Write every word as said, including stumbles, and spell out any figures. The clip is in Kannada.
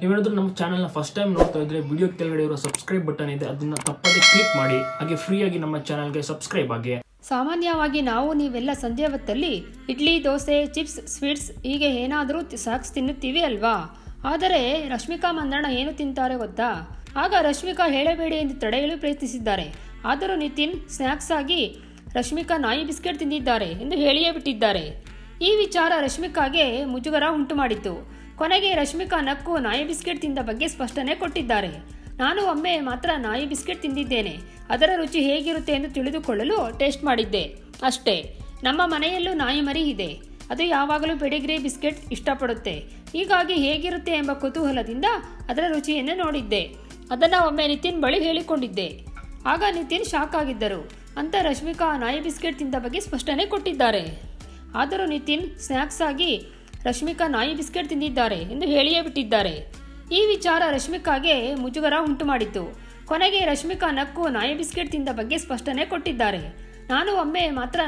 ನೀವೇನಾದರೂ ನಮ್ಮ ಚಾನೆಲ್ನ ಫಸ್ಟ್ ಟೈಮ್ ನೋಡ್ತಾ ಇದ್ದರೆ ವಿಡಿಯೋ ಕೆಳಗಡೆ ಇರೋ ಸಬ್ಸ್ಕ್ರೈಬ್ ಬಟನ್ ಇದೆ, ಅದನ್ನು ತಪ್ಪದೇ ಕ್ಲಿಕ್ ಮಾಡಿ. ಹಾಗೆ ಫ್ರೀಯಾಗಿ ನಮ್ಮ ಚಾನಲ್ಗೆ ಸಬ್ಸ್ಕ್ರೈಬ್ ಆಗಿ. ಸಾಮಾನ್ಯವಾಗಿ ನಾವು ನೀವೆಲ್ಲ ಸಂಜೆ ಹೊತ್ತಲ್ಲಿ ಇಡ್ಲಿ, ದೋಸೆ, ಚಿಪ್ಸ್, ಸ್ವೀಟ್ಸ್ ಹೀಗೆ ಏನಾದರೂ ಸಾಕ್ಸ್ ತಿನ್ನುತ್ತೀವಿ ಅಲ್ವಾ? ಆದರೆ ರಶ್ಮಿಕಾ ಮಂದಣ್ಣ ಏನು ತಿಂತಾರೆ ಗೊತ್ತಾ? ಆಗ ರಶ್ಮಿಕಾ ಹೇಳಬೇಡಿ ಎಂದು ತಡೆಯಲು ಪ್ರಯತ್ನಿಸಿದ್ದಾರೆ. ಆದರೂ ನಿತಿನ್ ಸ್ನ್ಯಾಕ್ಸ್ ಆಗಿ ರಶ್ಮಿಕಾ ನಾಯಿ ಬಿಸ್ಕೆಟ್ ತಿಂದಿದ್ದಾರೆ ಎಂದು ಹೇಳಿಯೇ ಬಿಟ್ಟಿದ್ದಾರೆ. ಈ ವಿಚಾರ ರಶ್ಮಿಕಾಗೆ ಮುಜುಗರ ಉಂಟು ಮಾಡಿತು. ಕೊನೆಗೆ ರಶ್ಮಿಕಾ ನಕ್ಕು ನಾಯಿ ಬಿಸ್ಕೆಟ್ ತಿಂದ ಬಗ್ಗೆ ಸ್ಪಷ್ಟನೆ ಕೊಟ್ಟಿದ್ದಾರೆ. ನಾನು ಒಮ್ಮೆ ಮಾತ್ರ ನಾಯಿ ಬಿಸ್ಕೆಟ್ ತಿಂದಿದ್ದೇನೆ, ಅದರ ರುಚಿ ಹೇಗಿರುತ್ತೆ ಎಂದು ತಿಳಿದುಕೊಳ್ಳಲು ಟೇಸ್ಟ್ ಮಾಡಿದ್ದೆ ಅಷ್ಟೇ. ನಮ್ಮ ಮನೆಯಲ್ಲೂ ನಾಯಿ ಮರಿ ಇದೆ, ಅದು ಯಾವಾಗಲೂ ಪೆಡಿಗ್ರಿ ಬಿಸ್ಕೆಟ್ ಇಷ್ಟಪಡುತ್ತೆ, ಹೀಗಾಗಿ ಹೇಗಿರುತ್ತೆ ಎಂಬ ಕುತೂಹಲದಿಂದ ಅದರ ರುಚಿಯನ್ನು ನೋಡಿದ್ದೆ. ಅದನ್ನು ಒಮ್ಮೆ ನಿತಿನ್ ಬಳಿ ಹೇಳಿಕೊಂಡಿದ್ದೆ. ಆಗ ನಿತಿನ್ ಶಾಕ್ ಆಗಿದ್ದರು. ಅಂತ ರಶ್ಮಿಕಾ ನಾಯಿ ಬಿಸ್ಕೆಟ್ ತಿಂದ ಬಗ್ಗೆ ಸ್ಪಷ್ಟನೆ ಕೊಟ್ಟಿದ್ದಾರೆ. ಆದರೂ ನಿತಿನ್ ಸ್ನ್ಯಾಕ್ಸ್ ಆಗಿ ರಶ್ಮಿಕಾ ನಾಯಿ ಬಿಸ್ಕೆಟ್ ತಿಂದಿದ್ದಾರೆ ಎಂದು ಹೇಳಿಯೇ ಬಿಟ್ಟಿದ್ದಾರೆ. ಈ ವಿಚಾರ ರಶ್ಮಿಕಾಗೆ ಮುಜುಗರ ಉಂಟು ಮಾಡಿತು. ಕೊನೆಗೆ ರಶ್ಮಿಕಾ ನಕ್ಕು ನಾಯಿ ಬಿಸ್ಕೆಟ್ ತಿಂದ ಬಗ್ಗೆ ಸ್ಪಷ್ಟನೆ ಕೊಟ್ಟಿದ್ದಾರೆ. ನಾನು ಒಮ್ಮೆ ಮಾತ್ರ